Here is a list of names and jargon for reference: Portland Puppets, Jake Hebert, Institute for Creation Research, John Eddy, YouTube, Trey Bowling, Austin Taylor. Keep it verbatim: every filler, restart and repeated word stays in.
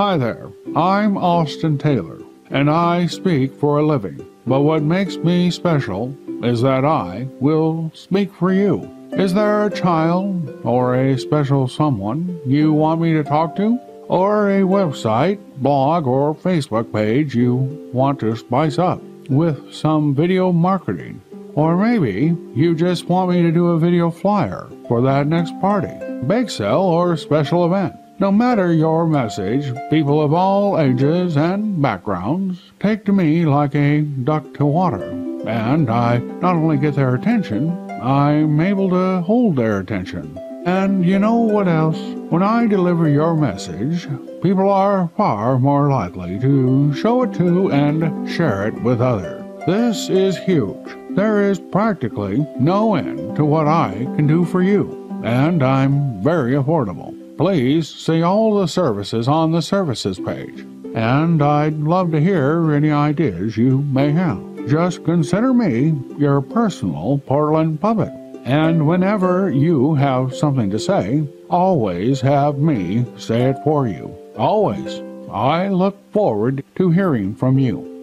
Hi there, I'm Austin Taylor, and I speak for a living. But what makes me special is that I will speak for you. Is there a child or a special someone you want me to talk to? Or a website, blog, or Facebook page you want to spice up with some video marketing? Or maybe you just want me to do a video flyer for that next party, bake sale, or special event. No matter your message, people of all ages and backgrounds take to me like a duck to water, and I not only get their attention, I'm able to hold their attention. And you know what else? When I deliver your message, people are far more likely to show it to and share it with others. This is huge. There is practically no end to what I can do for you, and I'm very affordable. Please see all the services on the services page, and I'd love to hear any ideas you may have. Just consider me your personal Portland Puppet, and whenever you have something to say, always have me say it for you. Always. I look forward to hearing from you.